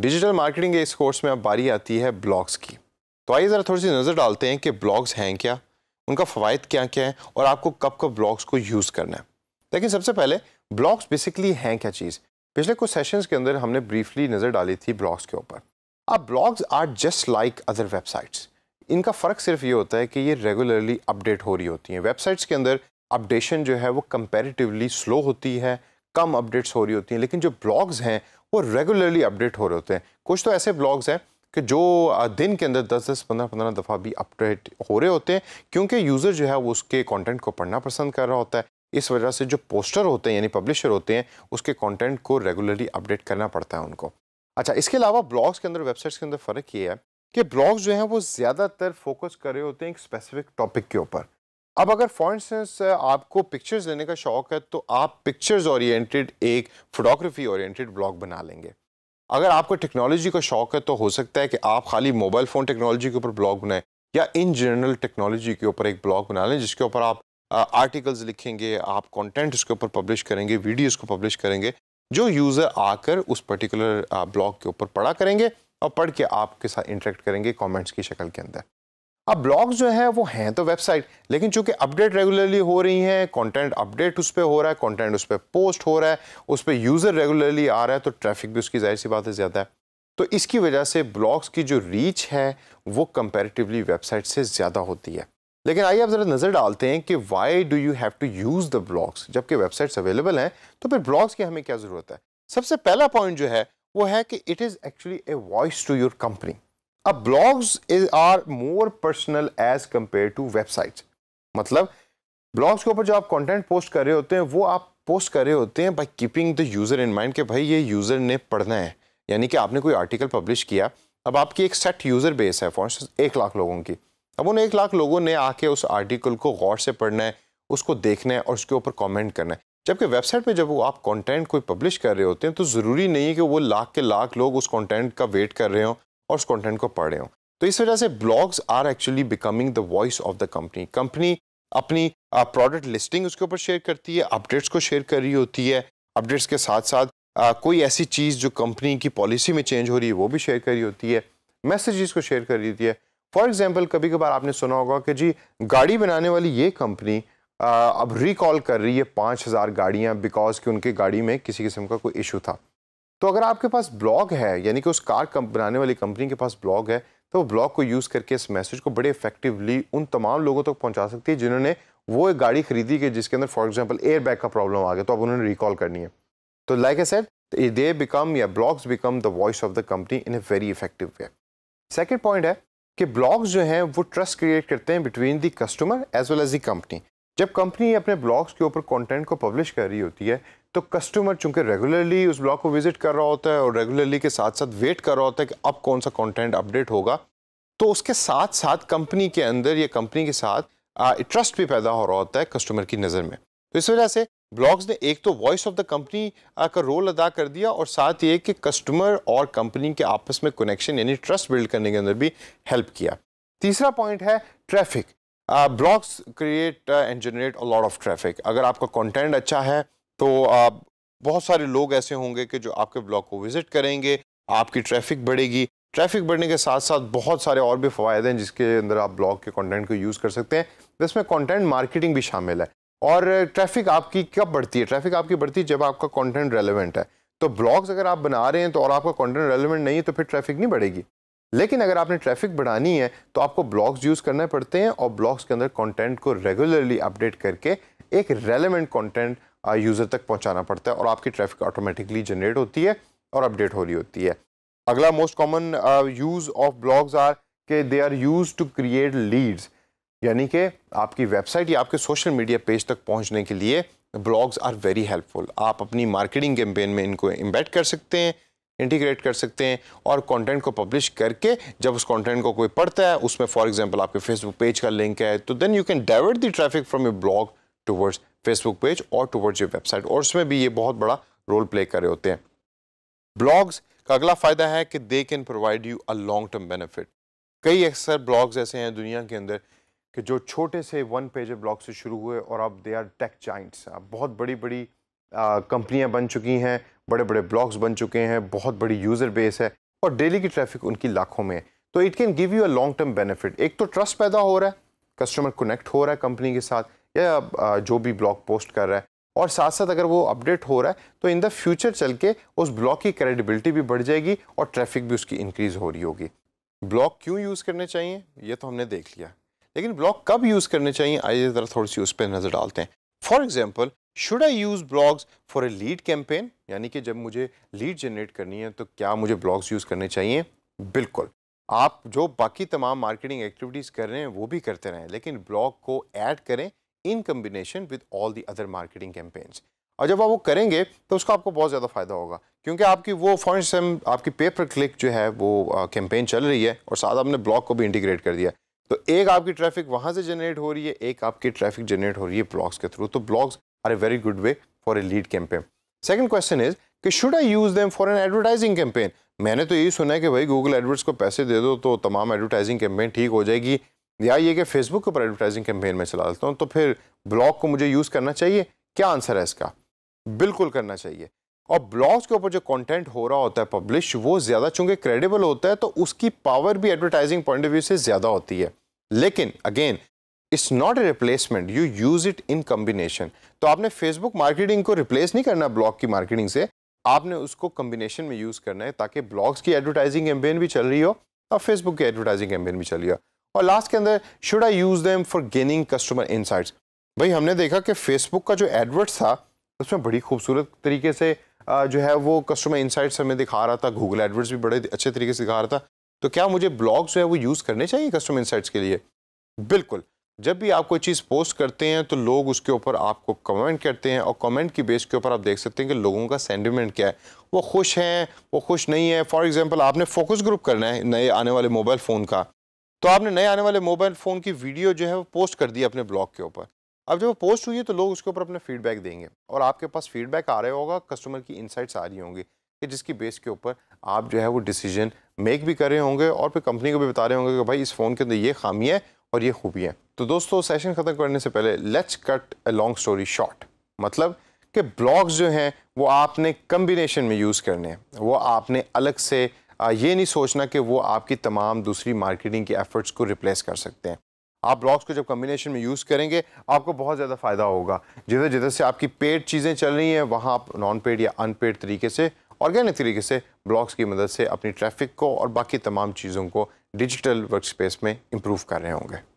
Digital marketing के इस course में अब बारी आती है ब्लॉग्स की। तो आइए ज़रा थोड़ी सी नज़र डालते हैं कि ब्लॉग्स हैं क्या, उनका फ़वाद क्या क्या है और आपको कब कब ब्लॉग्स को यूज़ करना है। लेकिन सबसे पहले ब्लॉग्स बेसिकली हैं क्या चीज़। पिछले कुछ सेशंस के अंदर हमने ब्रीफली नज़र डाली थी ब्लॉग्स के ऊपर। अब blogs are just like other websites. इनका फ़र्क सिर्फ ये होता है कि ये रेगुलरली अपडेट हो रही होती हैं। वेबसाइट्स के अंदर अपडेशन जो है वो कंपेरेटिवली स्लो होती है, कम अपडेट्स हो रही होती हैं, लेकिन जो ब्लॉग्स हैं वो रेगुलरली अपडेट हो रहे होते हैं। कुछ तो ऐसे ब्लॉग्स हैं कि जो दिन के अंदर 10-10, 15-15 दफ़ा भी अपडेट हो रहे होते हैं, क्योंकि यूज़र जो है वो उसके कंटेंट को पढ़ना पसंद कर रहा होता है। इस वजह से जो पोस्टर होते हैं यानी पब्लिशर होते हैं उसके कंटेंट को रेगुलरली अपडेट करना पड़ता है उनको। अच्छा, इसके अलावा ब्लॉग्स के अंदर वेबसाइट्स के अंदर फ़र्क ये है कि ब्लॉग्स जो हैं वो ज़्यादातर फोकस कर रहे होते हैं एक स्पेसिफिक टॉपिक के ऊपर। अब अगर फॉर इंस्टेंस आपको पिक्चर्स लेने का शौक़ है तो आप पिक्चर्स ओरिएंटेड एक फोटोग्राफी ओरिएंटेड ब्लॉग बना लेंगे। अगर आपको टेक्नोलॉजी का शौक़ है तो हो सकता है कि आप खाली मोबाइल फ़ोन टेक्नोलॉजी के ऊपर ब्लॉग बनाएं या इन जनरल टेक्नोलॉजी के ऊपर एक ब्लॉग बना लें, जिसके ऊपर आप आर्टिकल्स लिखेंगे, आप कंटेंट उसके ऊपर पब्लिश करेंगे, वीडियोस को पब्लिश करेंगे, जो यूज़र आकर उस पर्टिकुलर ब्लॉग के ऊपर पढ़ा करेंगे और पढ़ के आपके साथ इंटरेक्ट करेंगे कमेंट्स की शक्ल के अंदर। अब ब्लॉग्स जो है वो हैं तो वेबसाइट, लेकिन चूंकि अपडेट रेगुलरली हो रही हैं, कंटेंट अपडेट उस पर हो रहा है, कंटेंट उस पर पोस्ट हो रहा है, उस पर यूज़र रेगुलरली आ रहा है, तो ट्रैफिक भी उसकी जाहिर सी बात है ज़्यादा है। तो इसकी वजह से ब्लॉग्स की जो रीच है वो कंपैरेटिवली वेबसाइट से ज़्यादा होती है। लेकिन आइए आप ज़रा नज़र डालते हैं कि why do you have to use the blogs. जबकि वेबसाइट्स अवेलेबल हैं तो फिर ब्लॉग्स की हमें क्या ज़रूरत है। सबसे पहला पॉइंट जो है वो है कि it is actually a voice to your company. अब blogs are more personal as compare to websites. मतलब ब्लॉग्स के ऊपर जो आप कंटेंट पोस्ट कर रहे होते हैं वो आप पोस्ट कर रहे होते हैं by keeping the user in mind कि भाई ये यूज़र ने पढ़ना है। यानी कि आपने कोई आर्टिकल पब्लिश किया, अब आपकी एक सेट यूज़र बेस है, फॉर इंस्टेंस 1 लाख लोगों की। अब उन 1 लाख लोगों ने आके उस आर्टिकल को गौर से पढ़ना है, उसको देखना है और उसके ऊपर कॉमेंट करना है। जबकि वेबसाइट पे जब वो आप कंटेंट कोई पब्लिश कर रहे होते हैं तो ज़रूरी नहीं है कि वो लाख के लाख लोग उस कंटेंट का वेट कर रहे हों और उस कंटेंट को पढ़ रहे हों। तो इस वजह से blogs are actually becoming the voice of the company. Company अपनी प्रोडक्ट लिस्टिंग उसके ऊपर शेयर करती है, अपडेट्स को शेयर कर रही होती है, अपडेट्स के साथ साथ कोई ऐसी चीज़ जो कंपनी की पॉलिसी में चेंज हो रही है वो भी शेयर कर रही होती है, मैसेजेस को शेयर कर रही होती है। फॉर एग्जाम्पल कभी कभार आपने सुना होगा कि जी गाड़ी बनाने वाली ये कंपनी अब रिकॉल कर रही है 5000 गाड़ियाँ बिकॉज कि उनके गाड़ी में किसी किस्म का कोई इशू था। तो अगर आपके पास ब्लॉग है, यानी कि उस कार बनाने वाली कंपनी के पास ब्लॉग है, तो वो ब्लॉग को यूज़ करके इस मैसेज को बड़े इफेक्टिवली उन तमाम लोगों तक पहुंचा सकती है जिन्होंने वो एक गाड़ी खरीदी कि जिसके अंदर फॉर एग्जाम्पल एयरबैग का प्रॉब्लम आ गया, तो अब उन्होंने रिकॉल करनी है। तो like I said, they become या blogs become the voice of the company in a very effective way. Second point है कि ब्लॉग्स जो हैं वो ट्रस्ट क्रिएट करते हैं between the customer as well as the company. जब कंपनी अपने ब्लॉग्स के ऊपर कंटेंट को पब्लिश कर रही होती है तो कस्टमर चूंकि रेगुलरली उस ब्लॉग को विजिट कर रहा होता है और रेगुलरली के साथ साथ वेट कर रहा होता है कि अब कौन सा कंटेंट अपडेट होगा, तो उसके साथ साथ कंपनी के अंदर या कंपनी के साथ ट्रस्ट भी पैदा हो रहा होता है कस्टमर की नज़र में। तो इस वजह से ब्लॉग्स ने एक तो वॉइस ऑफ द कंपनी का रोल अदा कर दिया और साथ ये कि कस्टमर और कंपनी के आपस में कनेक्शन यानी ट्रस्ट बिल्ड करने के अंदर भी हेल्प किया। तीसरा पॉइंट है traffic. Blogs create and generate a lot of traffic. अगर आपका कंटेंट अच्छा है तो बहुत सारे लोग ऐसे होंगे कि जो आपके ब्लॉग को विजिट करेंगे, आपकी ट्रैफिक बढ़ेगी। ट्रैफिक बढ़ने के साथ साथ बहुत सारे और भी फ़ायदे हैं जिसके अंदर आप ब्लॉग के कंटेंट को यूज़ कर सकते हैं। जिसमें कंटेंट मार्केटिंग भी शामिल है। और ट्रैफिक आपकी कब बढ़ती है? ट्रैफिक आपकी बढ़ती है जब आपका कंटेंट रेलेवेंट है। तो ब्लॉग्स अगर आप बना रहे हैं तो और आपका कंटेंट रेलेवेंट नहीं है तो फिर ट्रैफिक नहीं बढ़ेगी। लेकिन अगर आपने ट्रैफिक बढ़ानी है तो आपको ब्लॉग्स यूज़ करने पड़ते हैं और ब्लॉग्स के अंदर कंटेंट को रेगुलरली अपडेट करके एक रेलेवेंट कंटेंट यूज़र तक पहुंचाना पड़ता है और आपकी ट्रैफिक ऑटोमेटिकली जनरेट होती है और अपडेट हो रही होती है। अगला most common use of blogs are के they are use to create leads. यानी कि आपकी वेबसाइट या आपके सोशल मीडिया पेज तक पहुँचने के लिए ब्लॉग्स आर वेरी हेल्पफुल। आप अपनी मार्केटिंग कैंपेन में इनको एम्बेड कर सकते हैं, इंटीग्रेट कर सकते हैं और कंटेंट को पब्लिश करके जब उस कंटेंट को कोई पढ़ता है, उसमें फॉर एग्जांपल आपके फेसबुक पेज का लिंक है, तो then you can divert the traffic from your blog towards Facebook page और टुवर्ड्स योर वेबसाइट। और उसमें भी ये बहुत बड़ा रोल प्ले कर रहे होते हैं। ब्लॉग्स का अगला फ़ायदा है कि they can provide you a long term benefit. कई अक्सर ब्लॉग्स ऐसे हैं दुनिया के अंदर कि जो छोटे से वन पेजर ब्लॉग से शुरू हुए और अब दे आर टेक जाइंट्स। अब बहुत बड़ी बड़ी कंपनियाँ बन चुकी हैं, बड़े बड़े ब्लॉग्स बन चुके हैं, बहुत बड़ी यूज़र बेस है और डेली की ट्रैफिक उनकी लाखों में है। तो it can give you a long term benefit. एक तो ट्रस्ट पैदा हो रहा है, कस्टमर कनेक्ट हो रहा है कंपनी के साथ या जो भी ब्लॉग पोस्ट कर रहा है, और साथ साथ अगर वो अपडेट हो रहा है तो इन द फ्यूचर चल के उस ब्लॉग की क्रेडिबिलिटी भी बढ़ जाएगी और ट्रैफिक भी उसकी इंक्रीज हो रही होगी। ब्लॉग क्यों यूज़ करने चाहिए ये तो हमने देख लिया, लेकिन ब्लॉग कब यूज़ करने चाहिए आइए ज़रा थोड़ी सी उस पर नज़र डालते हैं। For example, should I use blogs for a lead campaign, यानी कि जब मुझे लीड जनरेट करनी है तो क्या मुझे ब्लॉग्स यूज़ करने चाहिए? बिल्कुल, आप जो बाकी तमाम मार्केटिंग एक्टिविटीज़ कर रहे हैं वो भी करते रहें, लेकिन ब्लॉग को ऐड करें in combination with all the other marketing campaigns. और जब आप वो करेंगे तो उसका आपको बहुत ज़्यादा फ़ायदा होगा, क्योंकि आपकी वो फॉर आपकी पे पर क्लिक जो है वो कैंपेन चल रही है और साथ आपने ब्लॉग को भी इंटीग्रेट कर दिया, तो एक आपकी ट्रैफिक वहाँ से जनरेट हो रही है, एक आपकी ट्रैफिक जनरेट हो रही है ब्लॉग्स के थ्रू। तो blogs are a very good way for a lead campaign. Second question is कि should I use them for an advertising campaign. मैंने तो यही सुना है कि भाई गूगल एडवर्ड्स को पैसे दे दो तो तमाम एडवर्टाइजिंग कैंपेन ठीक हो जाएगी, या ये कि फेसबुक के ऊपर एडवर्टाइजिंग कैंपेन में चला देता हूँ, तो फिर ब्लॉग को मुझे यूज़ करना चाहिए? क्या आंसर है इसका? बिल्कुल करना चाहिए। और ब्लॉग्स के ऊपर जो कंटेंट हो रहा होता है पब्लिश, वो ज़्यादा चूँकि क्रेडिबल होता है तो उसकी पावर भी एडवर्टाइजिंग पॉइंट ऑफ व्यू से ज़्यादा होती है, लेकिन again it's not a replacement, you use it in combination. तो आपने फेसबुक मार्केटिंग को रिप्लेस नहीं करना ब्लॉग की मार्केटिंग से, आपने उसको कम्बिनेशन में यूज़ करना है ताकि ब्लॉग्स की एडवर्टाइजिंग कैंपेन भी चल रही हो और फेसबुक की एडवर्टाइजिंग कैंपेन भी चल रही हो। और लास्ट के अंदर should I use them for gaining customer insights. भाई हमने देखा कि फेसबुक का जो एडवर्ट्स था उसमें बड़ी खूबसूरत तरीके से जो है वो कस्टमर इनसाइट्स हमें दिखा रहा था, गूगल एडवर्ट्स भी बड़े अच्छे तरीके से दिखा रहा था। तो क्या मुझे ब्लॉग्स जो है वो यूज़ करने चाहिए कस्टमर इनसाइट्स के लिए? बिल्कुल, जब भी आप कोई चीज़ पोस्ट करते हैं तो लोग उसके ऊपर आपको कमेंट करते हैं और कमेंट की बेस के ऊपर आप देख सकते हैं कि लोगों का सेंटिमेंट क्या है, वो खुश हैं, वो खुश नहीं है। फॉर एग्जांपल, आपने फोकस ग्रुप करना है नए आने वाले मोबाइल फ़ोन का, तो आपने नए आने वाले मोबाइल फ़ोन की वीडियो जो है वो पोस्ट कर दी अपने ब्लॉग के ऊपर। अब जब वो पोस्ट हुई है तो लोग उसके ऊपर अपने फीडबैक देंगे और आपके पास फीडबैक आ रहा होगा, कस्टमर की इनसाइट्स आ रही होंगी कि जिसकी बेस के ऊपर आप जो है वो डिसीजन मेक भी कर रहे होंगे और फिर कंपनी को भी बता रहे होंगे कि भाई इस फ़ोन के अंदर ये खामी है और ये खूबी है। तो दोस्तों, सेशन ख़त्म करने से पहले let's cut a long story short, मतलब कि ब्लॉग्स जो हैं वो आपने कम्बिनेशन में यूज़ करने हैं, वो आपने अलग से ये नहीं सोचना कि वो आपकी तमाम दूसरी मार्केटिंग के एफर्ट्स को रिप्लेस कर सकते हैं। आप ब्लॉग्स को जब कम्बिनेशन में यूज़ करेंगे आपको बहुत ज़्यादा फ़ायदा होगा। जिधर जिधर से आपकी पेड चीज़ें चल रही हैं वहाँ आप नॉन पेड या अनपेड तरीके से, ऑर्गेनिक तरीके से ब्लॉग्स की मदद से अपनी ट्रैफिक को और बाकी तमाम चीज़ों को डिजिटल वर्कस्पेस में इम्प्रूव कर रहे होंगे।